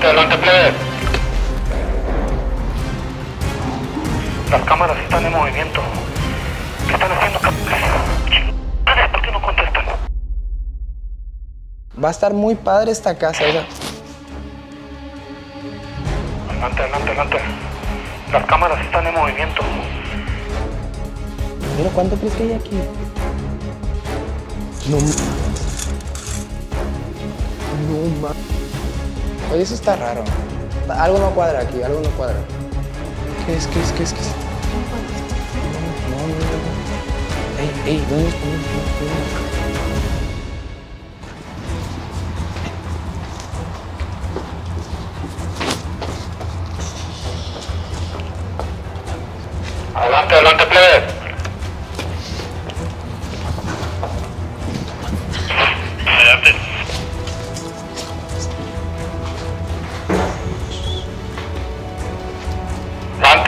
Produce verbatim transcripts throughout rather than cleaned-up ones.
Adelante, adelante, plebe. Las cámaras están en movimiento. ¿Qué están haciendo, cabrones? ¿Por qué no contestan? Va a estar muy padre esta casa, o sea. Adelante, adelante, adelante. Las cámaras están en movimiento. Mira, ¿cuánto crees que hay aquí? No. No, ma. Oye, eso está raro. Algo no cuadra aquí, algo no cuadra. ¿Qué es, qué es, qué es, qué es? No, no, no. Ey, ey, ¿dónde está? Adelante, adelante, plebe. Adelante.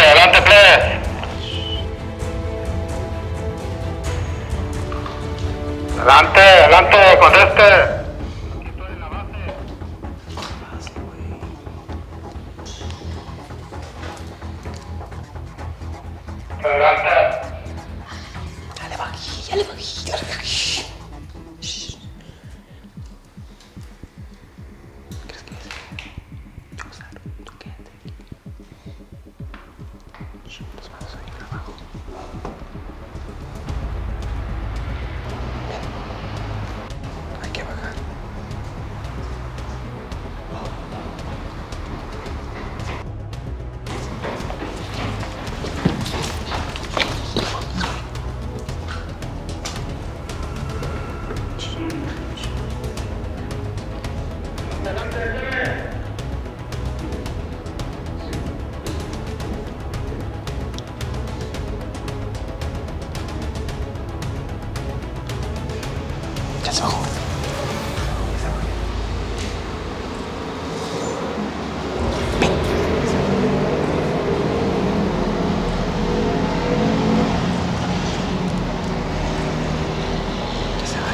Adelante, adelante, plebe. Adelante, adelante, conteste. Estoy en la base. ¿Qué pasa, güey? Adelante. Dale, bají, dale, bají, dale, bají. Ya se bajó. Ya se va,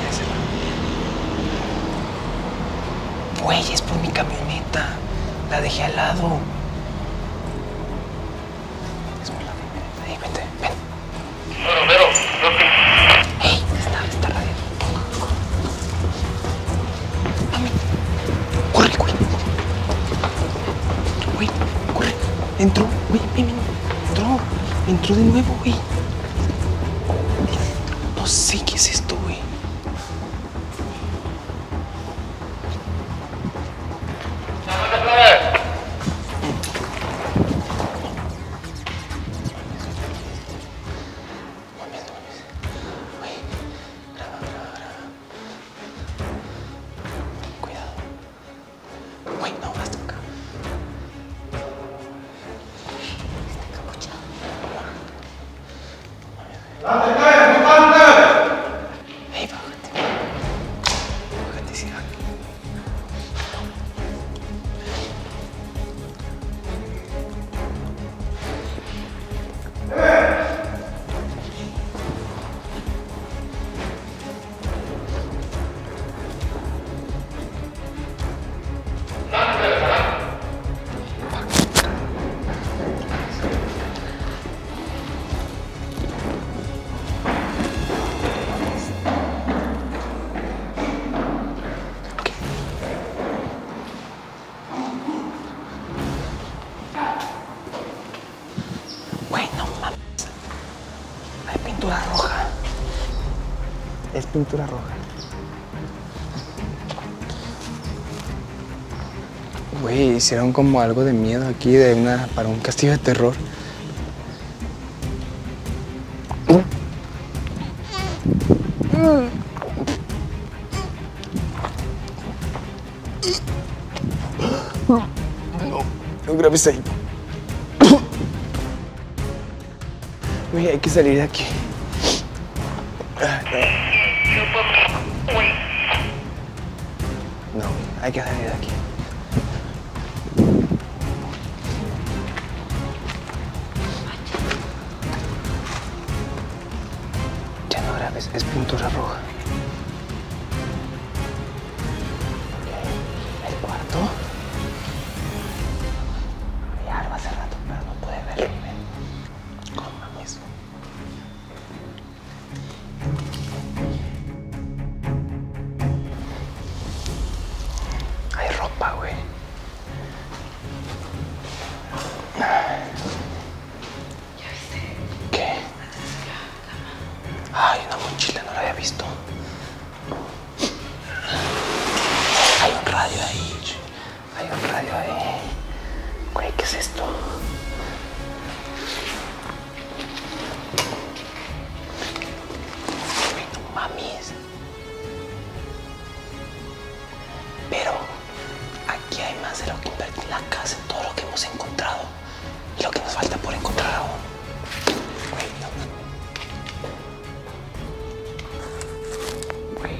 ya se va. Güey, es por mi camioneta. La dejé al lado. Es por la camioneta. Ey, vente, ven. Pero, pero, no te... Entró, güey, entró, entró de nuevo, güey. No sé qué es esto, güey. Pintura roja. Es pintura roja. Güey, hicieron como algo de miedo aquí, de una para un castillo de terror. No, no grabes ahí. Güey, hay que salir de aquí. No, hay que salir de aquí. Ya no grabes, es pintura roja. El cuarto. ay, ay. Güey, ¿qué es esto? No mames. Pero aquí hay más de lo que invertí en la casa, en todo lo que hemos encontrado y lo que nos falta por encontrar aún. Güey, no. Güey.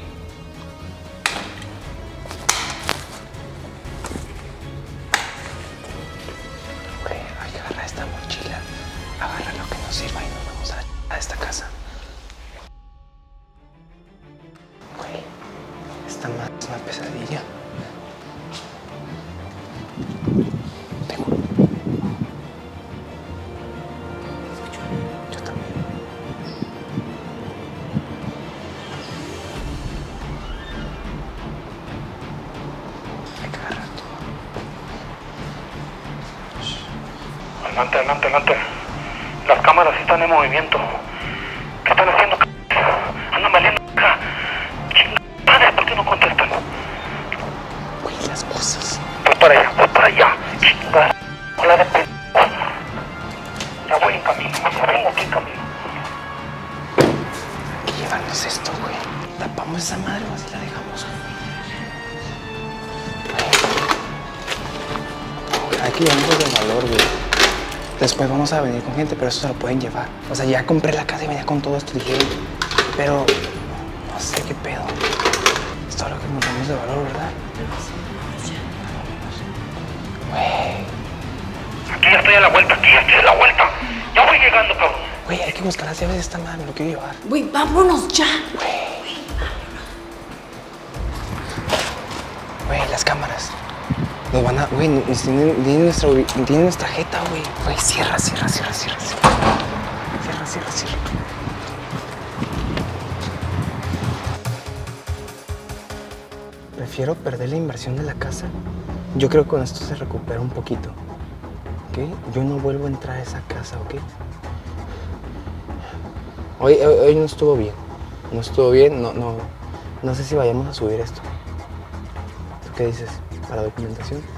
Güey, hay que agarrar esta mochila, agarrar lo que nos sirva y nos vamos a, a esta casa. Güey, esta madre es una pesadilla. Adelante, adelante, adelante. Las cámaras están en movimiento. ¿Qué están haciendo? Andan valiendo. Chingadas, ¿por qué no contestan? Güey, las cosas. Voy para allá, voy para allá. Chingadas. Hola de p. Ya voy en camino, ya vengo aquí en camino. ¿Qué llevarnos esto, güey? ¿Tapamos esa madre o así la dejamos? Hay que llevarnos de valor, güey. Después vamos a venir con gente, pero eso se lo pueden llevar. O sea, ya compré la casa y venía con todo esto, dije, pero no sé qué pedo. Es todo lo que encontramos de valor, ¿verdad? Güey. Aquí ya estoy a la vuelta, aquí ya estoy a la vuelta. Ya voy llegando, cabrón. Güey, hay que buscar las llaves de esta madre, me lo quiero llevar. Güey, vámonos ya. Güey. Güey, las cámaras. Nos van a... Güey, tienen nuestra, tienen nuestra jeta, güey. Güey, cierra, cierra, cierra, cierra, cierra. Cierra, cierra, cierra. Prefiero perder la inversión de la casa. Yo creo que con esto se recupera un poquito. ¿Ok? Yo no vuelvo a entrar a esa casa, ¿ok? Hoy, hoy, hoy no estuvo bien. No estuvo bien, no, no... No sé si vayamos a subir esto. ¿Tú qué dices? Para documentación.